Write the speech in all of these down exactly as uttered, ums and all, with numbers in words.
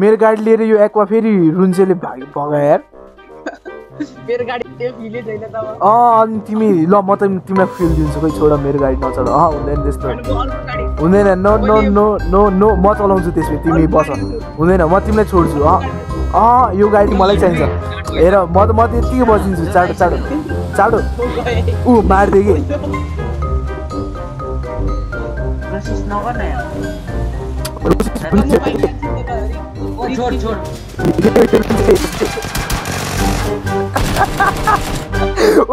मेरे गाड़ी ले रही हो एक्वा फेरी रुन्जेले भाग भगा यार मेरे गाडी त्यो फिल छैन त अ अनि तिमी ल म त तिमीलाई फिल दिन्छु खै छोड मेरो गाडी नचढ अ हुँदैन त्यस्तो हुँदैन no no no no no म चलाउँछु त्यसपछि तिमी बस हुँदैन म तिमीलाई छोड्छु अ अ यो गाडी मलाई चाहिन्छ हेर म त म त्यतिकै बसिन्छु चाडो चाडो चाडो उ मार्दै के रसिस नगर न ओ छोड छोड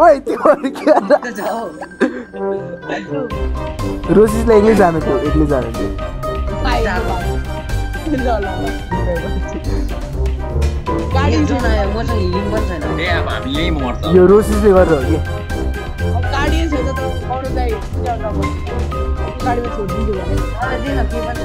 Wait, you are kidding. Rose is like English, I know. English, I know. Bye. No, no. Car is not. I am going to link one. Yeah, I am link one. Your Rose is never wrong. Car is so that all the day. Car is so busy. I am doing a few ones.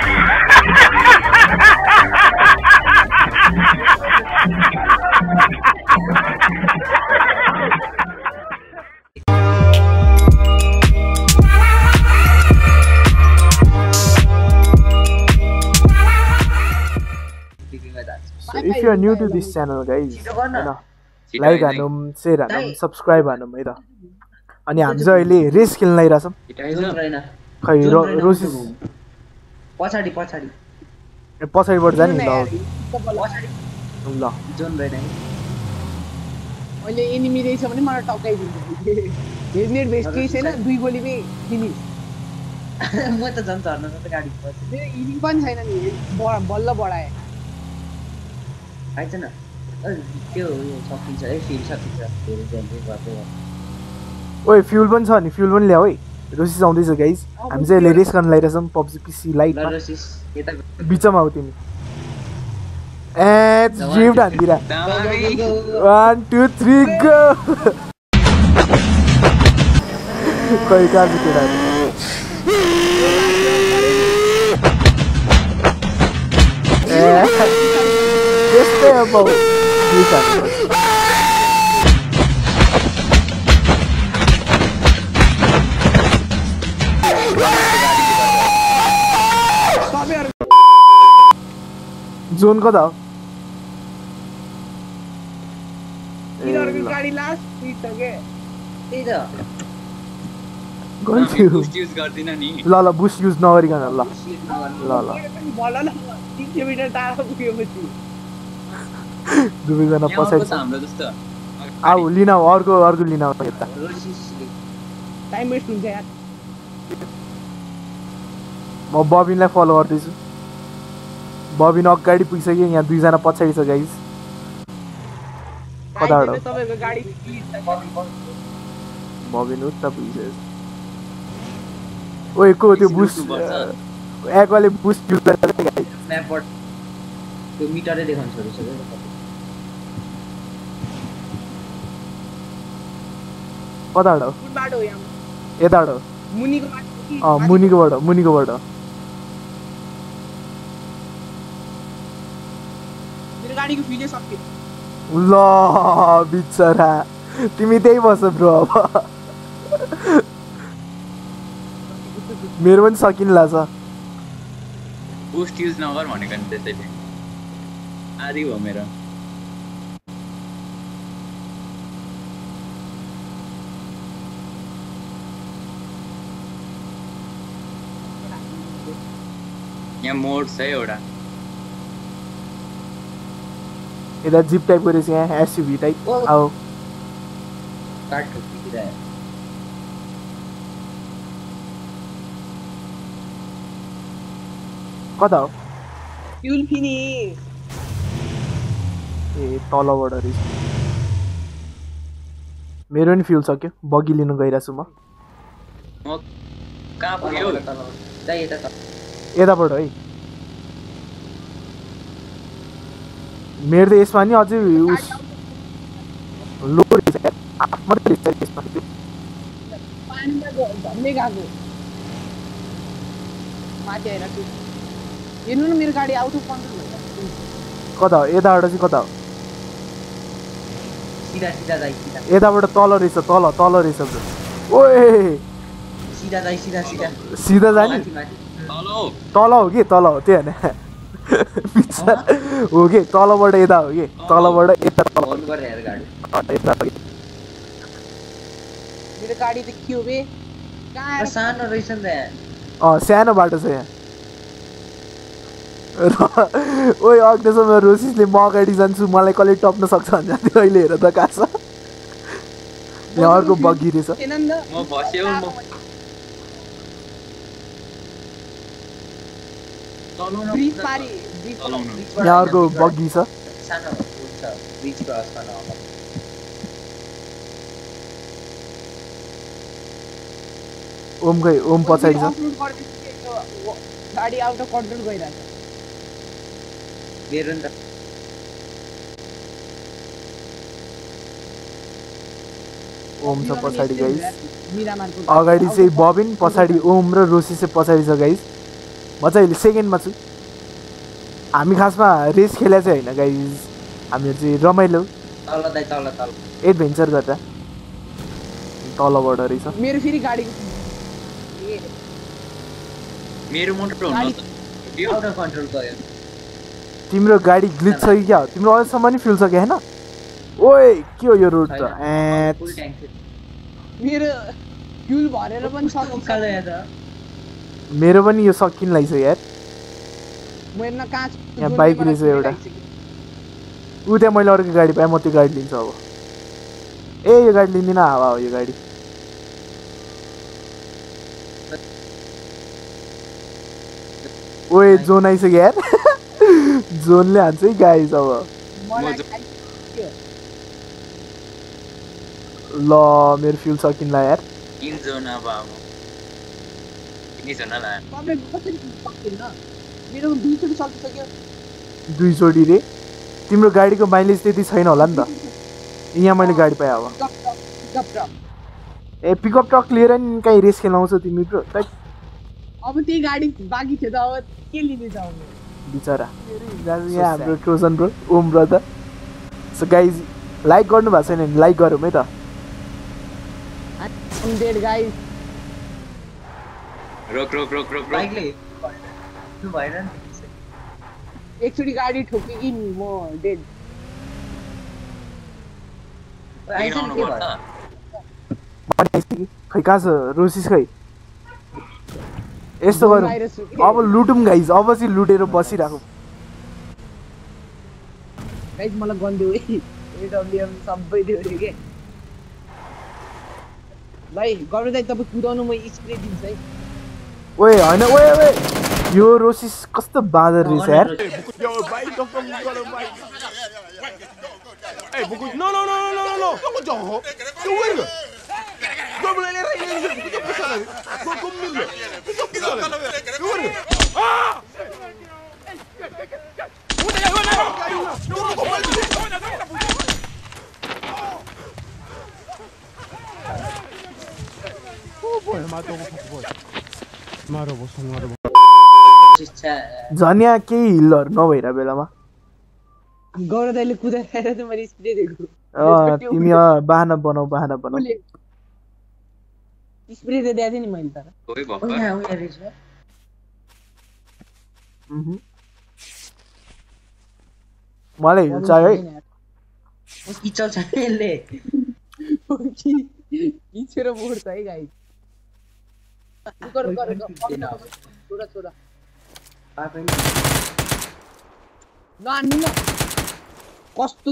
So, if you are new to this channel, guys, like and share and subscribe and either. And yeah, I'm sorry, race kill like us. It is right. Roses. What's a deposit? A possible word than law. John Brennan. Only enemy is only more talk. Isn't it basically? We will be finished. What a son, son of the guy. Eating one sign and ball of what I. I don't know. Oi, fuel one son, fuel one lay. Rosis on this, guys. I'm saying, ladies can light us some P U B G P C light. Bitch, I'm out in. And drift and dira. One, two, three, go. Koi kaam nahi kara. Just stay above. You can Zone ko dao. Last seat again. Either. Going to boost use Gardina ni. Lala boost use Nawari gan Allah. Lala. Do we gonna pass it? Ah, Lina, or go, or go, Lina. Time is too bad. My Bobby na follower this. Bobby na car di pisa gaya. Yah, do we gonna pass it, guys? Pata hora. Bobby no tap pisa. Oh, eko the boost. Ek wale boost use karte hain guys. Snapshot. To meter de dekhan chori. What are you? What are you? What are you? What are you? What are you? What are you? What are you? What are Yeah, more say or that zip type is a S U V type. Oh, that could be there. What up? You'll finish a tall order is Maroon fuel socket, boggy lino gaira suma. Oh, cap fuel. एताबाट है मेरो त यसमा नि अझै load छ आफ्नो त छ यसमा पानीमा झन्ने गाको माथि आएर कि हेर्नु न मेरो गाडी आउट अफ कन्ट्रोल कता यताबाट चाहिँ कता सिधा सिधा जाई सिधा यताबाट तल रहेछ तल तल रहेछ ओए सिधा जाई सिधा सिधा सिधा जाने तल हो तल हो के तल हो त्यो हैन हो के तलबाट यता हो के तलबाट यता तल गर्नु पर्यो यार गाडी यता मेरो गाडी त के हो बे कहाँ सानो रहेछ नि त अ सानो बाटो छ यहाँ ओए अग्नेशमा रोसिसले म अगाडि जान्छु मलाई कले टप्न सक्छ भन्दै थियो अहिले हेर त काछ यो अर्को बग्गी रहेछ म फस्यो म चलाउनु ब्रिज पारी ब्रिज चलाउनु यो अर्को बग्गी छ सानो हुन्छ ब्रिज क्रस गर्न अब ओम गए ओम पछाडी छ गाडी आउट अफ कन्ट्रोल गइराछ मेरो नि त ओम छ पछाडी गाइस अगाडि चाहिँ बबिन पछाडी ओम र रोसी चाहिँ पछाडी छ गाइस म चाहिँ अहिले सेकेन्डमा छु हामी खासमा रेस खेले चाहिँ हैन गाइस हामीहरु चाहिँ रमाइलो तल दाइ तल तल एडभेन्चर गर्दा तलबाट रहेछ मेरो फेरि गाडीको मेरो मोटर हुन त आउट अफ कन्ट्रोल भयो तिम्रो गाडी ग्लिच छ कि क्या तिम्रो अहिले सम्म नि फ्यूल सके हैन ओए के हो यो रोड त फुल ट्याङ्क मेरो फ्यूल भरेर पनि सक्छ यार मेरो पनि यो सकिन लागिसक्यो यार म हेर्न काँच यहाँ बाइक रहेछ एउटा उ त्यहाँ मैले अर्को गाडी पाएँ म त्यो गाडी लिन्छु अब ए यो गाडी लिन्दिन हावा हो यो गाडी ओए जोन आइसक्यो यार जोनले हान्छ है गाइस अब ल मेरो फ्यूल सकिन ला यार इन जोन अब अब किन जोन ला पब्लिक कसरी सकिन न मेरो दुई चोटी सकिसक्यो दुई चोटी रे तिम्रो गाडीको माइलेज त्यति छैन होला नि त यहाँ मैले गाडी पाए अब ए पिकअप ट्रक लिएर नि कहीं रेस खेलाउँछ तिमी ब्रो अब त्यही गाडी बाकी थियो त अब के लिने जाऊ बिचारा गाइस यहाँ हाम्रो Trojan bro Om brother so guys like गर्नु भएको छैन लाइक गरौँ है त I'm dead guys रोक रोक रोक रोक बाइकले त्यो भएन एकचोटी गाडी ठोके कि म डेड आइसन के भयो खै कास रोसिस खै यस्तो गरौँ अब लुटौँ गाइस अब चाहिँ लुटेर बसिराखौँ गाइस मलाई गन देऊ है एडब्ल्यूएम सबै देऊ रे के भाइ गर्नु दाइ तपाई कुदाउनु म स्प्रे दिन्छु है ओए हैन ओए ओए यो रोसिस कस्तो बादर रहेछ यार ए बुकु no no no no no no जो हो त्यो वेर Double el rey, ¿qué pasa? No conmigo. No conmigo. ¡Duro! ¡Ah! ¡Una ya, una! ¡No no no! ¡Oh, bueno, mató, bueno. Maro, vos, maro. Zania ke healer no bhaira belama. Gaura daile kudaera to mari spray dekho. Ah, timi bahana banau, bahana banau. Spray दे दिया थी नहीं मिलता ना कोई बात नहीं है वो यार इसमें हम्म माले चाहिए उसकी चाव चाहिए ले उसकी इसे रो बोर चाहिए गाइस कर कर कर थोड़ा थोड़ा ना नहीं कॉस्ट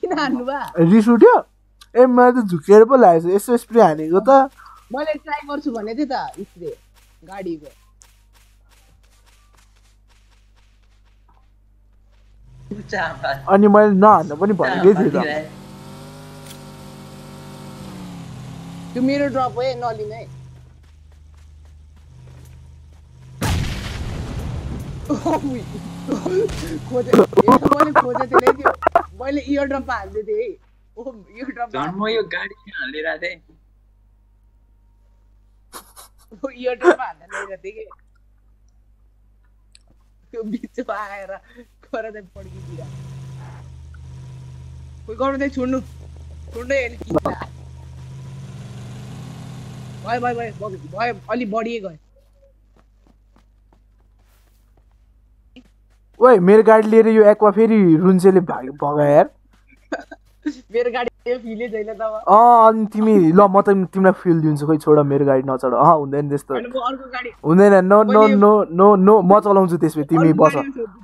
किन आनुवा रिशुटिया ए म त झुकेर पो लाग्छ यसो स्प्रे हानेको त मैले ट्राई गर्छु भने थिए त स्प्रे गाडीको अनि मैले नहान्न पनि भनेकै थिएँ त त्यो मेरो ड्रप है नलिने है खोजेको मैले खोजेको थिएँ त्यो मैले इयर ड्रप हाल्दै थिएँ है ओ यो ड्रप जन्म यो गाडी किन हालेरा दे ओ यो ड्रप हालेरा दे के यो बिचमा आएर வரதை போடுகிறீரா போய் கொண்டே சுண்ணு சுண்ணே எல்கிடா பாய் பாய் பாய் பாய் खाली बॉडी गए ओए मेरे गाड़ी ले रही हो एक्वा फेरी रुन्सेले भगा यार मेरो गाडी त्यो फ्यूलै छैन त अ अनि तिमी ल म त तिमीलाई फ्यूल दिन्छु खै छोड मेरो गाडी नचढ अ हुँदैन त्यस्तो हुँदैन no no no no no म चलाउँछु त्यसपछि तिमी बस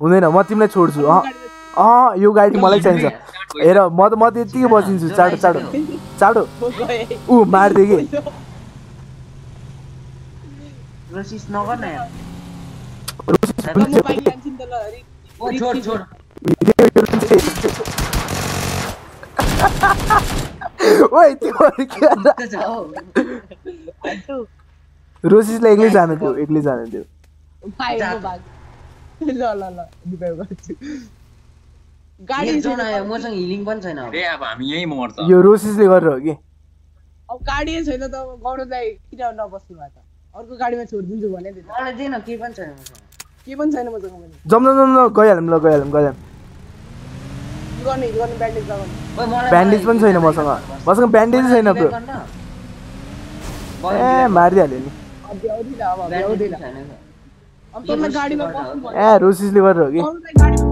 हुँदैन म तिमीलाई छोड्छु अ अ यो गाडी मलाई चाहिन्छ हेर म त म त्यतिकै बसिन्छु चाडो चाडो चाडो उ मार्दै के रोसिस नगर न यार रोसिस म बाइक लान्छु नि त ल हरि ओ छोड छोड Wait, Rose is like English, I know. English, I know. Why? No, no, no. God is on. I am watching healing one channel. Yeah, but I'm here more. Your Rose is like okay. Our God is so that God is like kita na bossy bata. Or ko God mein chhod din jo bane. Or din na keep on channel. Keep on channel mo chhod. Jom jom jom jom. Goyal, mila goyal, goyal. Bandage one sign of Masanga. Wasn't bandage sign of Maria Lily. I'm from the guardian of Rosie's liver.